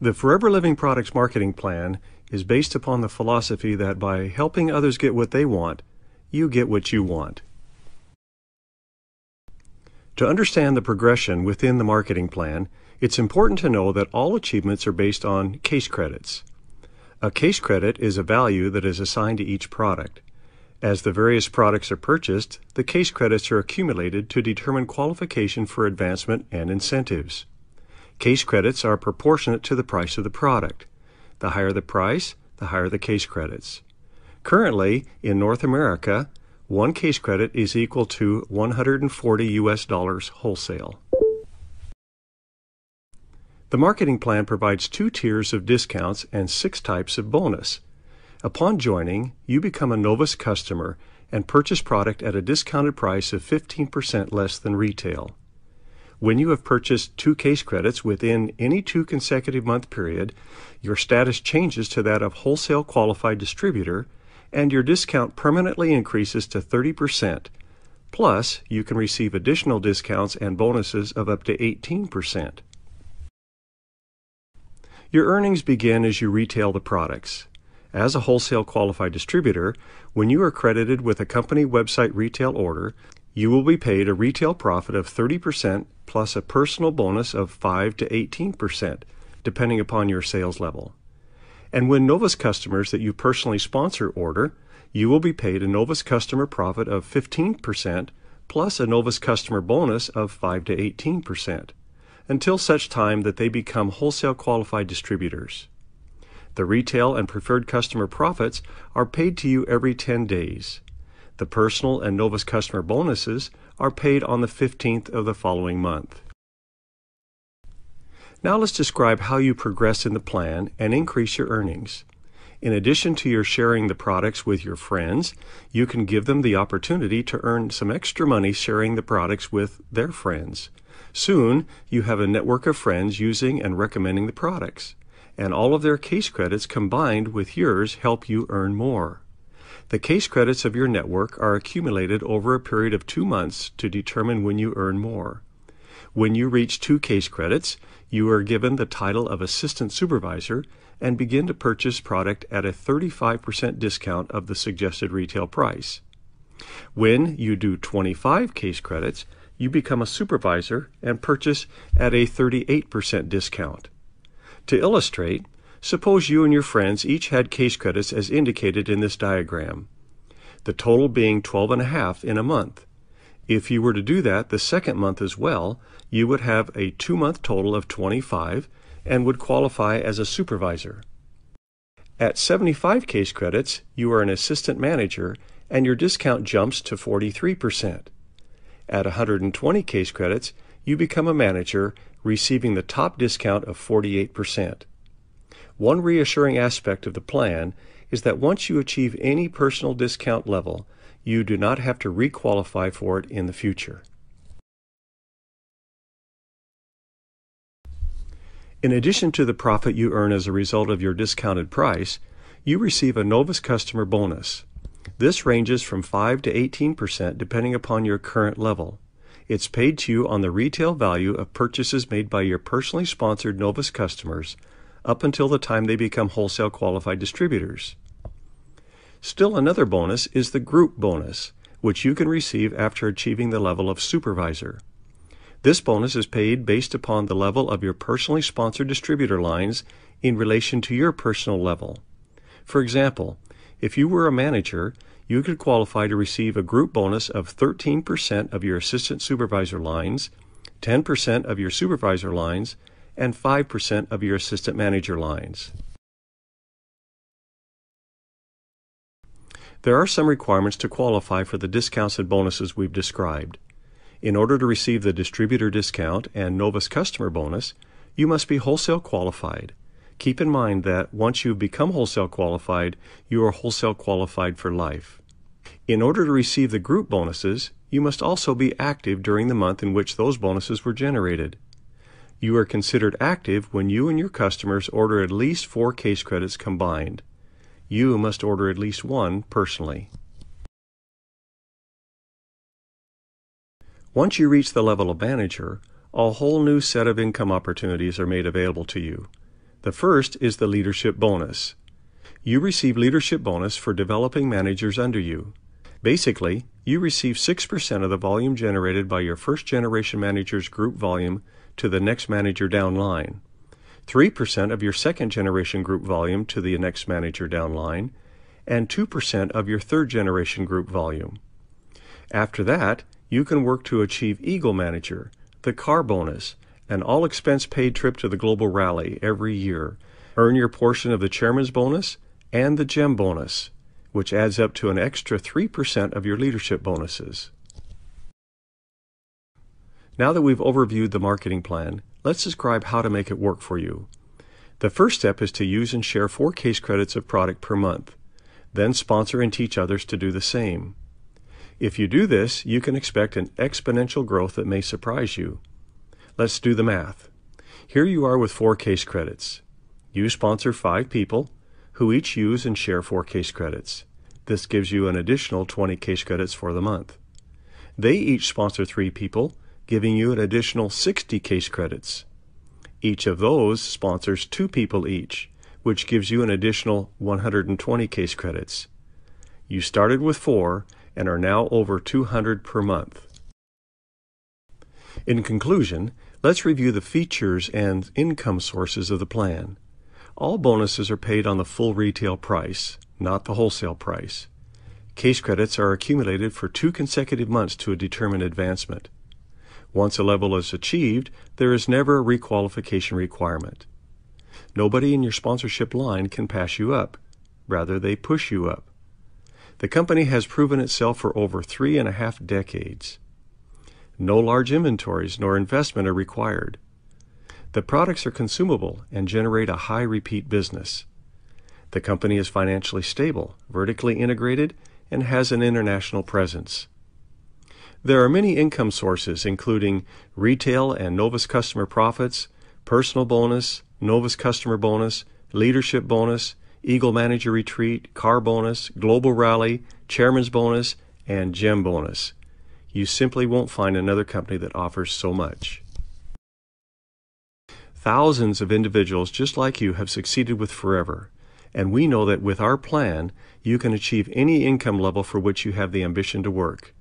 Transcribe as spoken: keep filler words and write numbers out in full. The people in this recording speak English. The Forever Living Products marketing plan is based upon the philosophy that by helping others get what they want, you get what you want. To understand the progression within the marketing plan, it's important to know that all achievements are based on case credits. A case credit is a value that is assigned to each product. As the various products are purchased, the case credits are accumulated to determine qualification for advancement and incentives. Case credits are proportionate to the price of the product. The higher the price, the higher the case credits. Currently, in North America, one case credit is equal to one hundred forty U S dollars wholesale. The marketing plan provides two tiers of discounts and six types of bonus. Upon joining, you become a Novus customer and purchase product at a discounted price of fifteen percent less than retail. When you have purchased two case credits within any two consecutive month period, your status changes to that of wholesale qualified distributor, and your discount permanently increases to thirty percent. Plus, you can receive additional discounts and bonuses of up to eighteen percent. Your earnings begin as you retail the products. As a wholesale qualified distributor, when you are credited with a company website retail order, you will be paid a retail profit of thirty percent plus a personal bonus of five to eighteen percent, depending upon your sales level. And when Novus customers that you personally sponsor order, you will be paid a Novus customer profit of fifteen percent plus a Novus customer bonus of five to eighteen percent, until such time that they become wholesale qualified distributors. The retail and preferred customer profits are paid to you every ten days. The personal and Novus customer bonuses are paid on the fifteenth of the following month. Now let's describe how you progress in the plan and increase your earnings. In addition to your sharing the products with your friends, you can give them the opportunity to earn some extra money sharing the products with their friends. Soon, you have a network of friends using and recommending the products, and all of their case credits combined with yours help you earn more. The case credits of your network are accumulated over a period of two months to determine when you earn more. When you reach two case credits, you are given the title of assistant supervisor and begin to purchase product at a thirty-five percent discount of the suggested retail price. When you do twenty-five case credits, you become a supervisor and purchase at a thirty-eight percent discount. To illustrate, suppose you and your friends each had case credits as indicated in this diagram, the total being twelve and a half in a month. If you were to do that the second month as well, you would have a two-month total of twenty-five and would qualify as a supervisor. At seventy-five case credits, you are an assistant manager and your discount jumps to forty-three percent. At one hundred twenty case credits, you become a manager, receiving the top discount of forty-eight percent. One reassuring aspect of the plan is that once you achieve any personal discount level, you do not have to requalify for it in the future. In addition to the profit you earn as a result of your discounted price, you receive a Novus customer bonus. This ranges from five to eighteen percent depending upon your current level. It's paid to you on the retail value of purchases made by your personally sponsored Novus customers up until the time they become wholesale qualified distributors. Still another bonus is the group bonus, which you can receive after achieving the level of supervisor. This bonus is paid based upon the level of your personally sponsored distributor lines in relation to your personal level. For example, if you were a manager, you could qualify to receive a group bonus of thirteen percent of your assistant supervisor lines, ten percent of your supervisor lines, and five percent of your assistant manager lines. There are some requirements to qualify for the discounts and bonuses we've described. In order to receive the distributor discount and Novus customer bonus, you must be wholesale qualified. Keep in mind that once you've become wholesale qualified, you are wholesale qualified for life. In order to receive the group bonuses, you must also be active during the month in which those bonuses were generated. You are considered active when you and your customers order at least four case credits combined. You must order at least one personally. Once you reach the level of manager, a whole new set of income opportunities are made available to you. The first is the leadership bonus. You receive leadership bonus for developing managers under you. Basically, you receive six percent of the volume generated by your first-generation manager's group volume to the next manager downline, three percent of your second-generation group volume to the next manager downline, and two percent of your third-generation group volume. After that, you can work to achieve Eagle Manager, the car bonus, an all-expense-paid trip to the global rally every year, earn your portion of the chairman's bonus, and the gem bonus, which adds up to an extra three percent of your leadership bonuses. Now that we've overviewed the marketing plan, let's describe how to make it work for you. The first step is to use and share four case credits of product per month. Then sponsor and teach others to do the same. If you do this, you can expect an exponential growth that may surprise you. Let's do the math. Here you are with four case credits. You sponsor five people, who each use and share four case credits. This gives you an additional twenty case credits for the month. They each sponsor three people, giving you an additional sixty case credits. Each of those sponsors two people each, which gives you an additional one hundred twenty case credits. You started with four and are now over two hundred per month. In conclusion, let's review the features and income sources of the plan. All bonuses are paid on the full retail price, not the wholesale price. Case credits are accumulated for two consecutive months to determine advancement. Once a level is achieved, there is never a requalification requirement. Nobody in your sponsorship line can pass you up. Rather, they push you up. The company has proven itself for over three and a half decades. No large inventories nor investment are required. The products are consumable and generate a high repeat business. The company is financially stable, vertically integrated, and has an international presence. There are many income sources, including retail and Novus customer profits, personal bonus, Novus customer bonus, leadership bonus, Eagle Manager Retreat, car bonus, global rally, chairman's bonus, and gem bonus. You simply won't find another company that offers so much. Thousands of individuals just like you have succeeded with Forever, and we know that with our plan, you can achieve any income level for which you have the ambition to work.